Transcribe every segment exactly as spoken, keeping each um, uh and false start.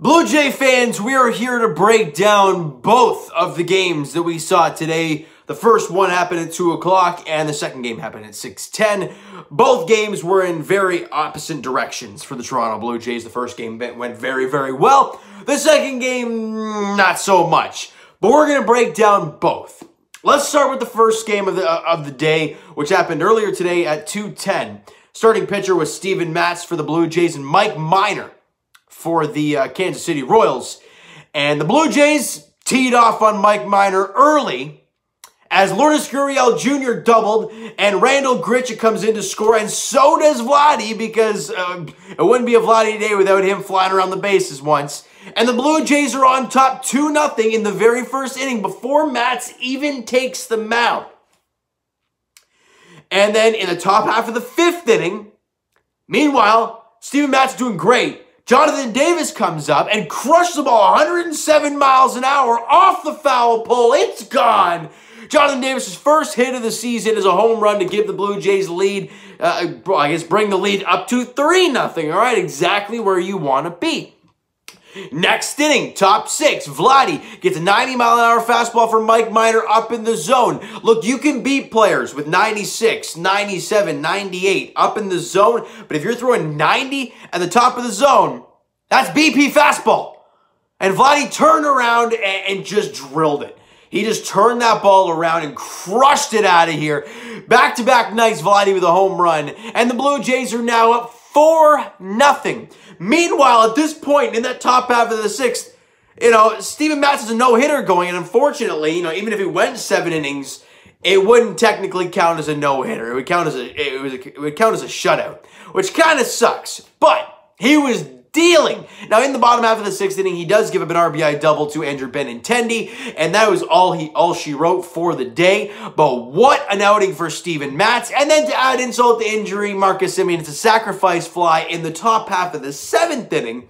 Blue Jay fans, we are here to break down both of the games that we saw today. The first one happened at two o'clock, and the second game happened at six ten. Both games were in very opposite directions for the Toronto Blue Jays. The first game went very, very well. The second game, not so much. But we're going to break down both. Let's start with the first game of the, uh, of the day, which happened earlier today at two ten. Starting pitcher was Steven Matz for the Blue Jays and Mike Minor for the uh, Kansas City Royals. And the Blue Jays teed off on Mike Minor early as Lourdes Gurriel Junior doubled and Randal Grichuk comes in to score, and so does Vladdy, because uh, it wouldn't be a Vladdy day without him flying around the bases once. And the Blue Jays are on top two nothing in the very first inning before Matz even takes the mound. And then in the top half of the fifth inning, meanwhile, Steven Matz doing great. Jonathan Davis comes up and crushes the ball one hundred seven miles an hour off the foul pole. It's gone. Jonathan Davis' first hit of the season is a home run to give the Blue Jays lead. Uh, I guess bring the lead up to three nothing. All right, exactly where you want to be. Next inning, top six, Vladdy gets a ninety mile an hour fastball from Mike Minor up in the zone. Look, you can beat players with ninety-six, ninety-seven, ninety-eight up in the zone, but if you're throwing ninety at the top of the zone, that's B P fastball. And Vladdy turned around and, and just drilled it. He just turned that ball around and crushed it out of here. Back-to-back nights, Vladdy with a home run, and the Blue Jays are now up four nothing. Meanwhile, at this point, in that top half of the sixth, you know, Steven Matz is a no-hitter going, and unfortunately, you know, even if he went seven innings, it wouldn't technically count as a no-hitter. It would count as a, it was a, it would count as a shutout, which kind of sucks, but he was dealing. Now, in the bottom half of the sixth inning, he does give up an R B I double to Andrew Benintendi, and that was all he all she wrote for the day. But what an outing for Steven Matz. And then to add insult to injury, Marcus Semien hits a sacrifice fly in the top half of the seventh inning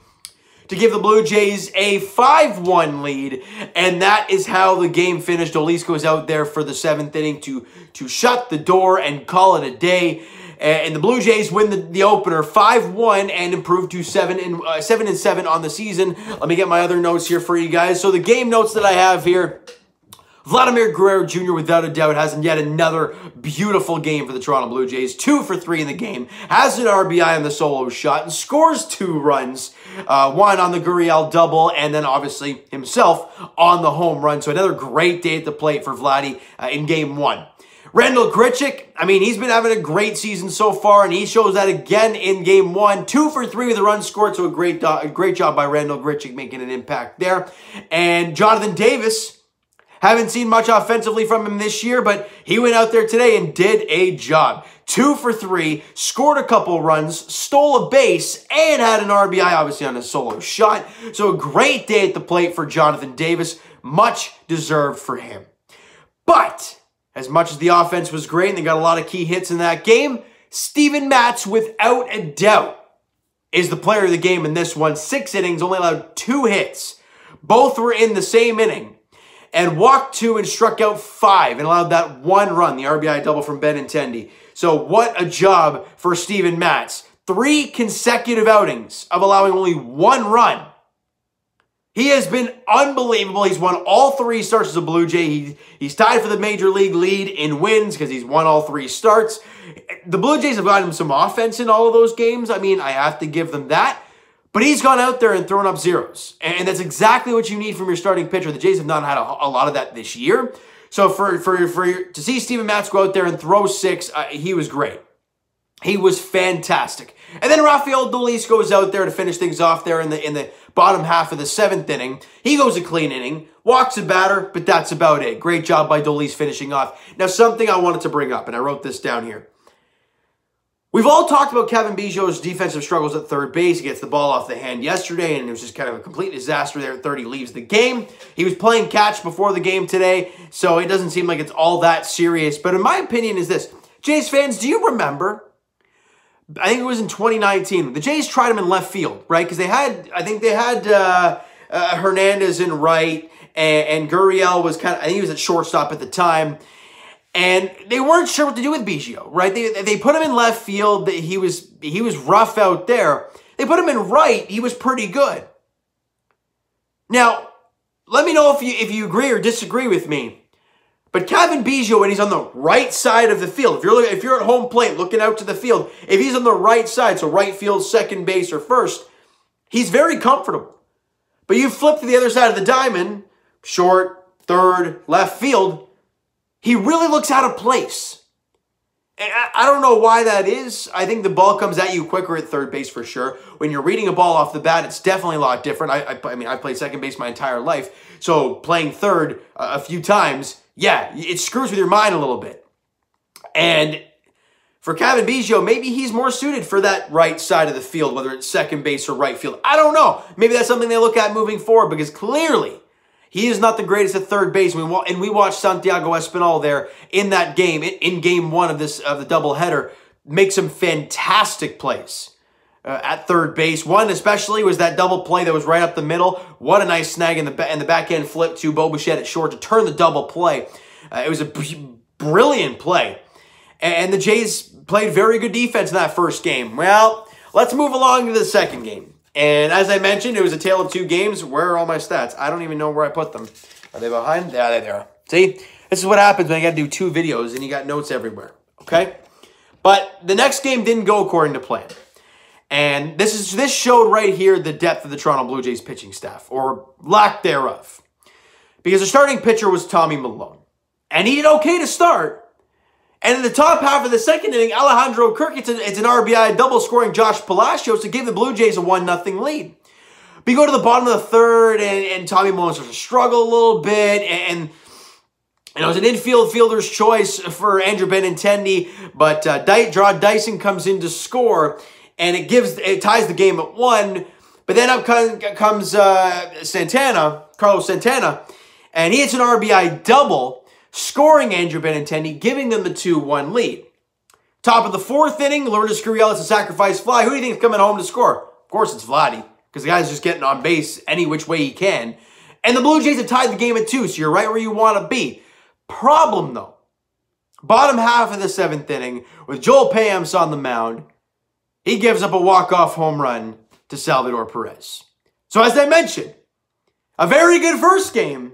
to give the Blue Jays a five one lead, and that is how the game finished. Dolis goes out there for the seventh inning to, to shut the door and call it a day. And the Blue Jays win the, the opener five one and improve to seven and uh, seven and seven on the season. Let me get my other notes here for you guys. So the game notes that I have here: Vladimir Guerrero Junior, without a doubt, has yet another beautiful game for the Toronto Blue Jays. Two for three in the game. Has an R B I on the solo shot and scores two runs. Uh, one on the Gurriel double, and then obviously himself on the home run. So another great day at the plate for Vladdy uh, in game one. Randal Grichuk, I mean, he's been having a great season so far, and he shows that again in game one. Two for three with a run scored, so a great, a great job by Randal Grichuk making an impact there. And Jonathan Davis, haven't seen much offensively from him this year, but he went out there today and did a job. Two for three, scored a couple runs, stole a base, and had an R B I, obviously, on a solo shot. So a great day at the plate for Jonathan Davis. Much deserved for him. But as much as the offense was great and they got a lot of key hits in that game, Steven Matz, without a doubt, is the player of the game in this one. Six innings, only allowed two hits. Both were in the same inning. And walked two and struck out five and allowed that one run, the R B I double from Benintendi. So what a job for Steven Matz. Three consecutive outings of allowing only one run. He has been unbelievable. He's won all three starts as a Blue Jay. He, he's tied for the Major League lead in wins because he's won all three starts. The Blue Jays have gotten him some offense in all of those games. I mean, I have to give them that. But he's gone out there and thrown up zeros. And that's exactly what you need from your starting pitcher. The Jays have not had a, a lot of that this year. So for, for, for to see Steven Matz go out there and throw six, uh, he was great. He was fantastic. And then Rafael Dolis goes out there to finish things off there in the in the bottom half of the seventh inning. He goes a clean inning, walks a batter, but that's about it. Great job by Dolis finishing off. Now, something I wanted to bring up, and I wrote this down here. We've all talked about Kevin Biggio's defensive struggles at third base. He gets the ball off the hand yesterday, and it was just kind of a complete disaster there at third. He leaves the game. He was playing catch before the game today, so it doesn't seem like it's all that serious. But in my opinion is this. Jays fans, do you remember? I think it was in twenty nineteen. The Jays tried him in left field, right? Because they had, I think they had uh, uh, Hernandez in right, and, and Gurriel was kind of, I think he was at shortstop at the time. And they weren't sure what to do with Biggio, right? They, they put him in left field. He was, he was rough out there. They put him in right. He was pretty good. Now, let me know if you if you agree or disagree with me. But Kevin Biggio, when he's on the right side of the field, if you're looking, if you're at home plate looking out to the field, if he's on the right side, so right field, second base, or first, he's very comfortable. But you flip to the other side of the diamond, short, third, left field, he really looks out of place. And I, I don't know why that is. I think the ball comes at you quicker at third base for sure. When you're reading a ball off the bat, it's definitely a lot different. I, I, I mean, I played second base my entire life, so playing third uh, a few times, yeah, it screws with your mind a little bit. And for Kevin Biggio, maybe he's more suited for that right side of the field, whether it's second base or right field. I don't know. Maybe that's something they look at moving forward, because clearly he is not the greatest at third base. We and we watched Santiago Espinal there in that game, in game one of this of the doubleheader, make some fantastic plays Uh, at third base. One especially was that double play that was right up the middle. What a nice snag in the, in the back end flip to Bichette at short to turn the double play. Uh, it was a brilliant play. And the Jays played very good defense in that first game. Well, let's move along to the second game. And as I mentioned, it was a tale of two games. Where are all my stats? I don't even know where I put them. Are they behind? Yeah, there they are. See? This is what happens when you got to do two videos and you got notes everywhere. Okay? But the next game didn't go according to plan. And this is this showed right here the depth of the Toronto Blue Jays pitching staff, or lack thereof. Because the starting pitcher was Tommy Milone. And he did okay to start. And in the top half of the second inning, Alejandro Kirk, it's, a, it's an R B I double scoring Josh Palacios to give the Blue Jays a one nothing lead. But you go to the bottom of the third, and, and Tommy Milone starts to struggle a little bit, and... and And it was an infield fielder's choice for Andrew Benintendi, but uh, Rod Dyson comes in to score, and it gives it ties the game at one. But then up comes uh, Santana, Carlos Santana, and he hits an R B I double, scoring Andrew Benintendi, giving them the two one lead. Top of the fourth inning, Lourdes Gurriel is a sacrifice fly. Who do you think is coming home to score? Of course, it's Vladdy, because the guy's just getting on base any which way he can. And the Blue Jays have tied the game at two, so you're right where you want to be. Problem, though, bottom half of the seventh inning, with Joel Pamps on the mound, he gives up a walk-off home run to Salvador Perez. So as I mentioned, a very good first game,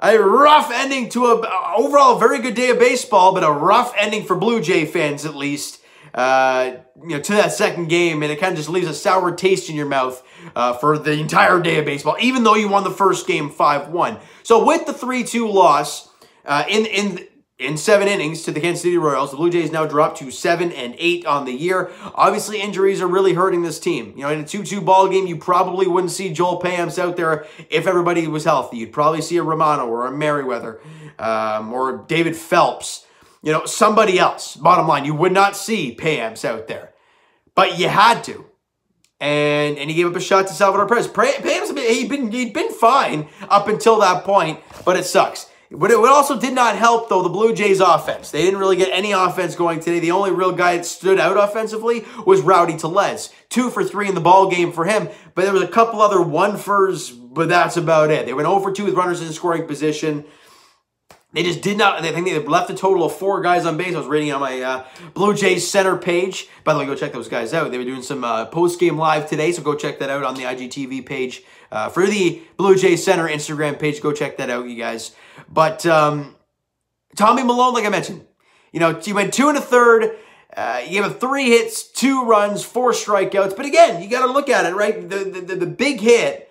a rough ending to a overall very good day of baseball, but a rough ending for Blue Jay fans at least, uh, you know, to that second game, and it kind of just leaves a sour taste in your mouth uh, for the entire day of baseball, even though you won the first game five one. So with the three two loss uh, in in. In seven innings to the Kansas City Royals, the Blue Jays now drop to seven and eight on the year. Obviously, injuries are really hurting this team. You know, in a two two ball game, you probably wouldn't see Joel Pamps out there if everybody was healthy. You'd probably see a Romano or a Merriweather um, or David Phelps. You know, somebody else. Bottom line, you would not see Pamps out there, but you had to. And and he gave up a shot to Salvador Perez. Pamps, he'd been he'd been fine up until that point, but it sucks. But it also did not help, though, the Blue Jays' offense. They didn't really get any offense going today. The only real guy that stood out offensively was Rowdy Telez. Two for three in the ball game for him, but there was a couple other one-furs, but that's about it. They went oh for two with runners in scoring position. They just did not, I think they left a total of four guys on base. I was reading on my uh, Blue Jays center page. By the way, go check those guys out. They were doing some uh, post-game live today, so go check that out on the I G T V page. Uh, for the Blue Jays center Instagram page, go check that out, you guys. But um, Tommy Milone, like I mentioned, you know, he went two and a third. Uh, he gave up three hits, two runs, four strikeouts. But again, you got to look at it, right? The, the, the, the big hit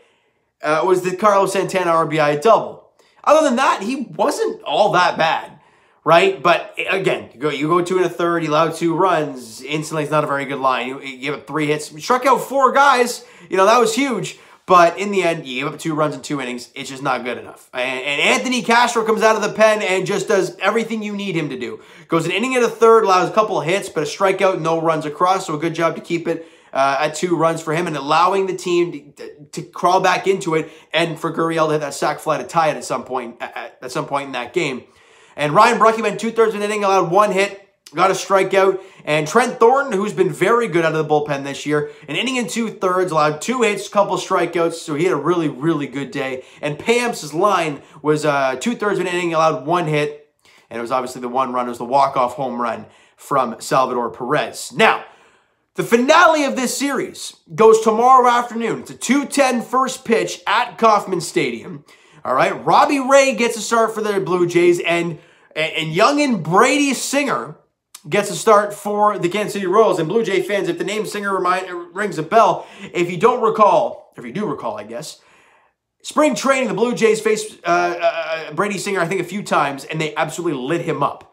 uh, was the Carlos Santana R B I double. Other than that, he wasn't all that bad, right? But again, you go, you go two and a third, you allow two runs. Instantly, it's not a very good line. You, you give up three hits. You struck out four guys. You know, that was huge. But in the end, you give up two runs in two innings. It's just not good enough. And, and Anthony Castro comes out of the pen and just does everything you need him to do. Goes an inning at a third, allows a couple of hits, but a strikeout, no runs across. So a good job to keep it Uh, at two runs for him and allowing the team to, to, to crawl back into it, and for Gurriel to hit that sac fly to tie it at some point at, at some point in that game. And Ryan Borucki went two-thirds of an inning, allowed one hit, got a strikeout. And Trent Thornton, who's been very good out of the bullpen this year, an inning and two-thirds, allowed two hits, couple strikeouts, so he had a really, really good day. And Pamps' line was uh, two-thirds of an inning, allowed one hit, and it was obviously the one run, it was the walk-off home run from Salvador Perez. Now, The finale of this series goes tomorrow afternoon. It's a two ten first pitch at Kauffman Stadium. All right, Robbie Ray gets a start for the Blue Jays, and and youngin' Brady Singer gets a start for the Kansas City Royals. And Blue Jay fans, if the name Singer remind, rings a bell, if you don't recall, if you do recall, I guess, spring training, the Blue Jays faced uh, uh, Brady Singer, I think, a few times, and they absolutely lit him up.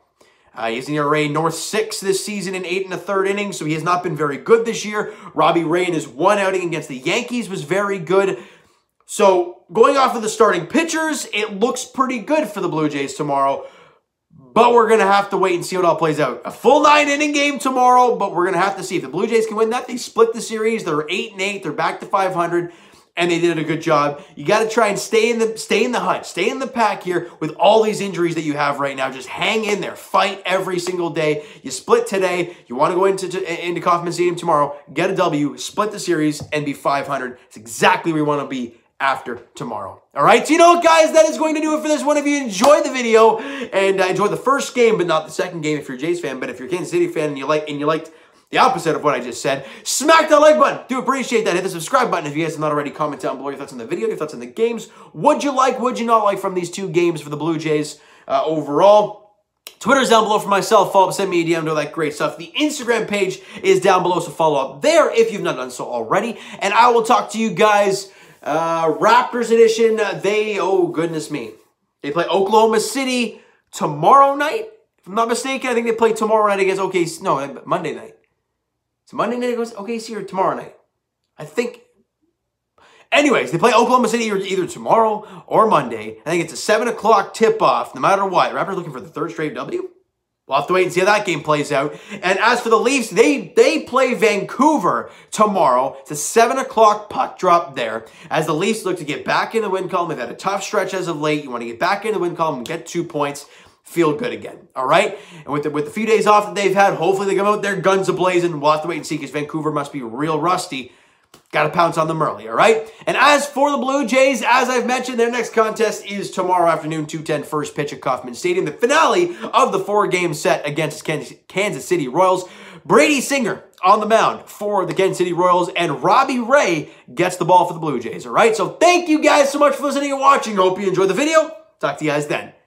Uh, he has an E R A north six this season in eight and a third inning, so he has not been very good this year. Robbie Ray in his one outing against the Yankees was very good. So going off of the starting pitchers, it looks pretty good for the Blue Jays tomorrow, but we're going to have to wait and see what all plays out. A full nine-inning game tomorrow, but we're going to have to see. If the Blue Jays can win that, they split the series. They're eight and eight. They're back to five hundred, and they did a good job. You got to try and stay in the stay in the hunt, stay in the pack here with all these injuries that you have right now. Just hang in there. Fight every single day. You split today. You want to go into, into Kauffman Stadium tomorrow, get a W, split the series, and be five hundred. It's exactly where you want to be after tomorrow. All right, so you know what, guys, that is going to do it for this one. If you enjoyed the video and uh, enjoyed the first game, but not the second game, if you're a Jays fan, but if you're a Kansas City fan and you like and you liked the opposite of what I just said, smack that like button. Do appreciate that. Hit the subscribe button if you guys have not already. Comment down below your thoughts on the video, your thoughts on the games. What'd you like? What'd you not like from these two games for the Blue Jays uh, overall? Twitter's down below for myself. Follow up, send me a D M, do all that great stuff. The Instagram page is down below, so follow up there if you've not done so already. And I will talk to you guys. Uh, Raptors edition, uh, they, oh goodness me, they play Oklahoma City tomorrow night, if I'm not mistaken. I think they play tomorrow night against O K C, no, Monday night. It's Monday night against O K C or tomorrow night, I think. Anyways, they play Oklahoma City either tomorrow or Monday. I think it's a seven o'clock tip-off, no matter what. Raptors looking for the third straight W. We'll have to wait and see how that game plays out. And as for the Leafs, they, they play Vancouver tomorrow. It's a seven o'clock puck drop there. As the Leafs look to get back in the win column, they've had a tough stretch as of late. You want to get back in the win column and get two points. Feel good again, all right? And with the, with the few days off that they've had, hopefully they come out there guns a-blazing. We'll have to wait and see because Vancouver must be real rusty. Got to pounce on them early, all right? And as for the Blue Jays, as I've mentioned, their next contest is tomorrow afternoon, two ten first pitch at Kauffman Stadium. The finale of the four-game set against Kansas City Royals. Brady Singer on the mound for the Kansas City Royals, and Robbie Ray gets the ball for the Blue Jays, all right? So thank you guys so much for listening and watching. Hope you enjoyed the video. Talk to you guys then.